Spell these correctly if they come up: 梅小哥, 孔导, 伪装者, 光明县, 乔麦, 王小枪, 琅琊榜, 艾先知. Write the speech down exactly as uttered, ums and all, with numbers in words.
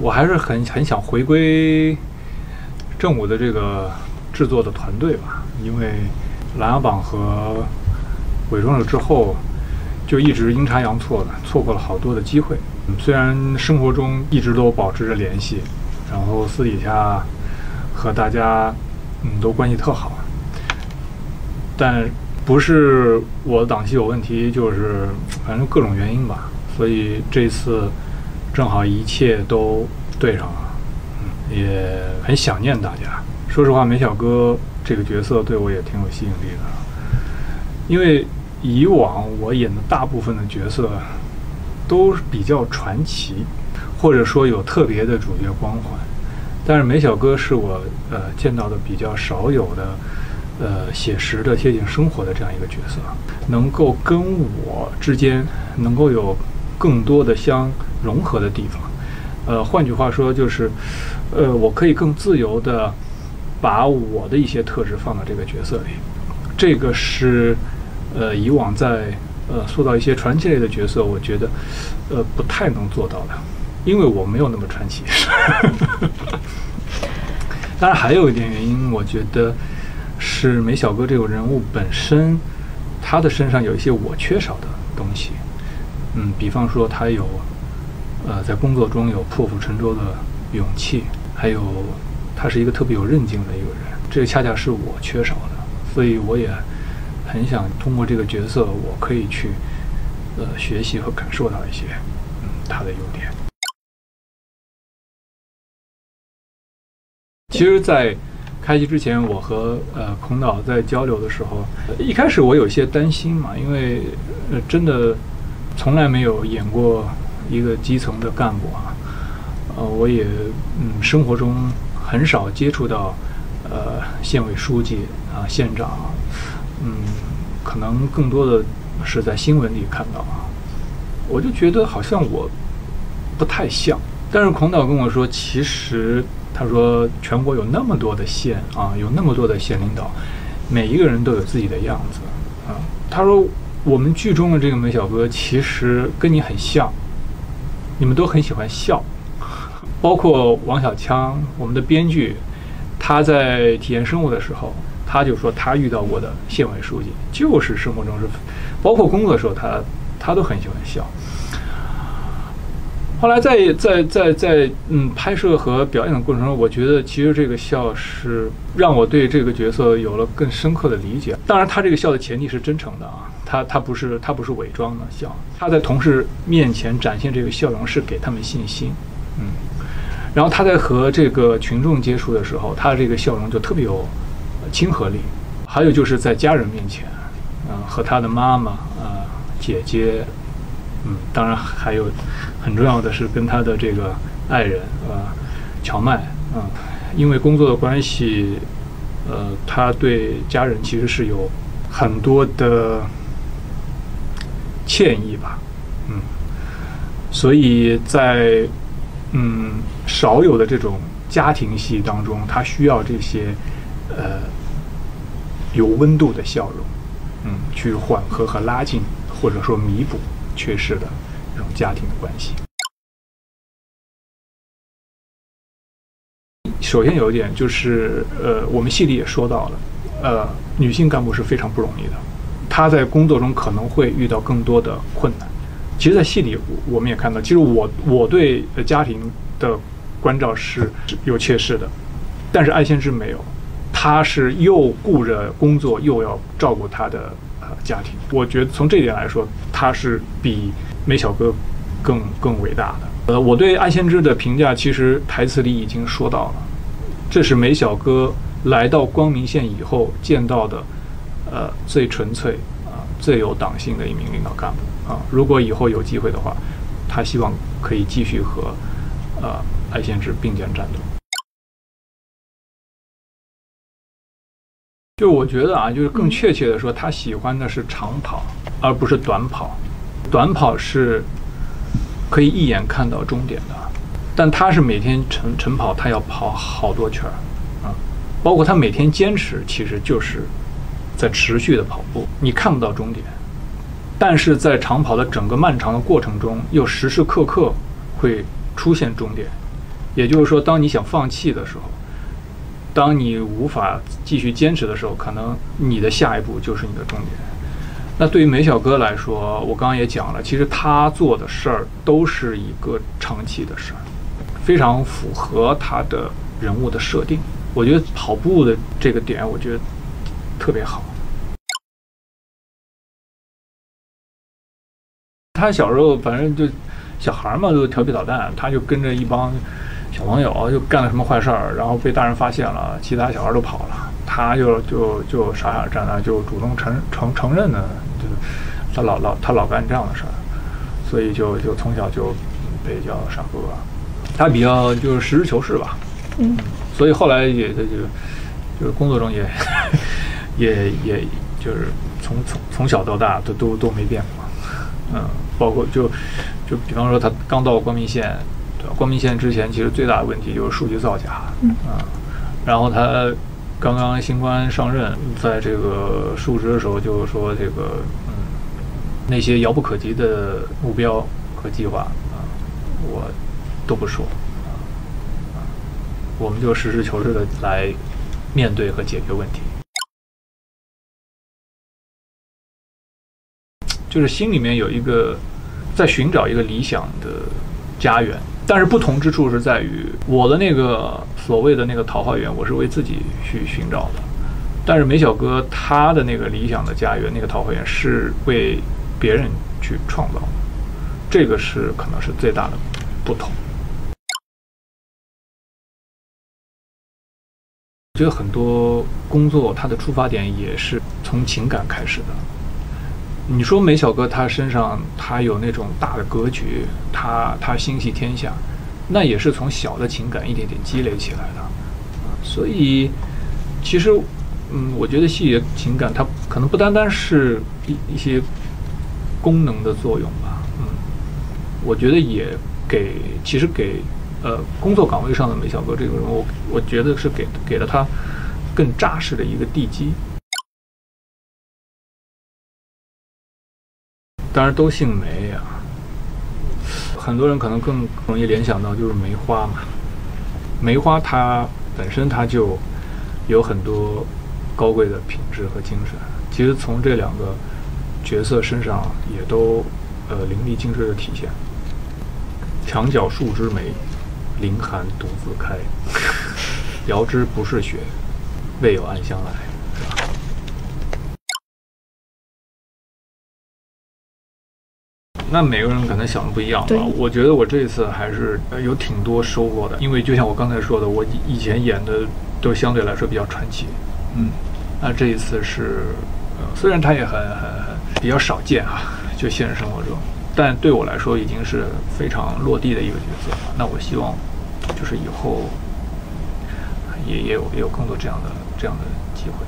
我还是很很想回归正午的这个制作的团队吧，因为琅琊榜和伪装者之后就一直阴差阳错的错过了好多的机会。虽然生活中一直都保持着联系，然后私底下和大家嗯都关系特好，但不是我的档期有问题，就是反正各种原因吧。所以这次正好一切都对上了，嗯，也很想念大家。说实话，梅小哥这个角色对我也挺有吸引力的，因为以往我演的大部分的角色都比较传奇，或者说有特别的主角光环，但是梅小哥是我呃见到的比较少有的，呃，写实的贴近生活的这样一个角色，能够跟我之间能够有更多的相融合的地方。呃，换句话说就是，呃，我可以更自由的把我的一些特质放到这个角色里。这个是呃以往在呃塑造一些传奇类的角色，我觉得呃不太能做到的，因为我没有那么传奇。当然还有一点原因，我觉得是梅小哥这个人物本身，他的身上有一些我缺少的东西，嗯，比方说他有，呃，在工作中有破釜沉舟的勇气，还有他是一个特别有韧劲的一个人，这个恰恰是我缺少的，所以我也很想通过这个角色，我可以去，呃，学习和感受到一些，嗯，他的优点。其实，在开机之前，我和呃孔导在交流的时候，一开始我有些担心嘛，因为呃真的从来没有演过一个基层的干部啊，呃我也嗯生活中很少接触到呃县委书记啊、县长，嗯可能更多的是在新闻里看到啊，我就觉得好像我不太像，但是孔导跟我说，其实。他说：“全国有那么多的县啊，有那么多的县领导，每一个人都有自己的样子啊。”他说：“我们剧中的这个梅小哥其实跟你很像，你们都很喜欢笑，包括王小枪，我们的编剧，他在体验生活的时候，他就说他遇到过的县委书记就是生活中是，包括工作的时候他，他他都很喜欢笑。”后来在在在在嗯拍摄和表演的过程中，我觉得其实这个笑是让我对这个角色有了更深刻的理解。当然，他这个笑的前提是真诚的啊，他他不是他不是伪装的笑，他在同事面前展现这个笑容是给他们信心，嗯。然后他在和这个群众接触的时候，他这个笑容就特别有亲和力。还有就是在家人面前，嗯、呃，和他的妈妈啊、呃、姐姐。嗯，当然还有很重要的是跟他的这个爱人啊、呃，乔麦啊、呃，因为工作的关系，呃，他对家人其实是有很多的歉意吧，嗯，所以在嗯少有的这种家庭戏当中，他需要这些呃有温度的笑容，嗯，去缓和和拉近或者说弥补。缺失的这种家庭的关系。首先有一点就是，呃，我们戏里也说到了，呃，女性干部是非常不容易的，她在工作中可能会遇到更多的困难。其实，在戏里我们也看到，其实我我对家庭的关照是有缺失的，但是艾先知没有，她是又顾着工作，又要照顾她的。家庭，我觉得从这点来说，他是比梅小哥更更伟大的。呃，我对艾先知的评价，其实台词里已经说到了，这是梅小哥来到光明县以后见到的，呃，最纯粹啊、呃、最有党性的一名领导干部啊。如果以后有机会的话，他希望可以继续和呃艾先知并肩战斗。就我觉得啊，就是更确切的说，他喜欢的是长跑，而不是短跑。短跑是可以一眼看到终点的，但他是每天晨晨跑，他要跑好多圈儿啊。包括他每天坚持，其实就是在持续的跑步。你看不到终点，但是在长跑的整个漫长的过程中，又时时刻刻会出现终点，也就是说，当你想放弃的时候，当你无法继续坚持的时候，可能你的下一步就是你的终点。那对于梅小哥来说，我刚刚也讲了，其实他做的事儿都是一个长期的事儿，非常符合他的人物的设定。我觉得跑步的这个点，我觉得特别好。 他小时候反正就小孩嘛，就调皮捣蛋，他就跟着一帮小朋友就干了什么坏事儿，然后被大人发现了，其他小孩都跑了，他就就就傻傻站那，就主动承承承认的，就他老老他老干这样的事儿，所以就就从小就被叫傻哥，他比较就是实事求是吧，嗯，所以后来也就就是工作中也也也就是从从从小到大都都都没变过，嗯。 包括就，就比方说他刚到光明县，对吧？光明县之前其实最大的问题就是数据造假，嗯、啊，然后他刚刚新官上任，在这个述职的时候就说这个，嗯，那些遥不可及的目标和计划啊，我都不说，啊，我们就实事求是的来面对和解决问题。 就是心里面有一个，在寻找一个理想的家园，但是不同之处是在于，我的那个所谓的那个桃花源，我是为自己去寻找的，但是梅小哥他的那个理想的家园，那个桃花源是为别人去创造的，这个是可能是最大的不同。我觉得很多工作它的出发点也是从情感开始的。 你说梅小哥他身上他有那种大的格局，他他心系天下，那也是从小的情感一点点积累起来的，所以其实，嗯，我觉得戏里的情感它可能不单单是一一些功能的作用吧，嗯，我觉得也给其实给呃工作岗位上的梅小哥这个人物，我觉得是给给了他更扎实的一个地基。 当然都姓梅呀、啊，很多人可能更容易联想到就是梅花嘛。梅花它本身它就有很多高贵的品质和精神，其实从这两个角色身上也都呃淋漓尽致的体现。墙角数枝梅，凌寒独自开。遥知不是雪，未有暗香来。 那每个人可能想的不一样吧。我觉得我这次还是有挺多收获的，因为就像我刚才说的，我以前演的都相对来说比较传奇，嗯，那这一次是，呃、虽然它也很很很比较少见啊，就现实生活中，但对我来说已经是非常落地的一个角色了。那我希望就是以后也也有也有更多这样的这样的机会。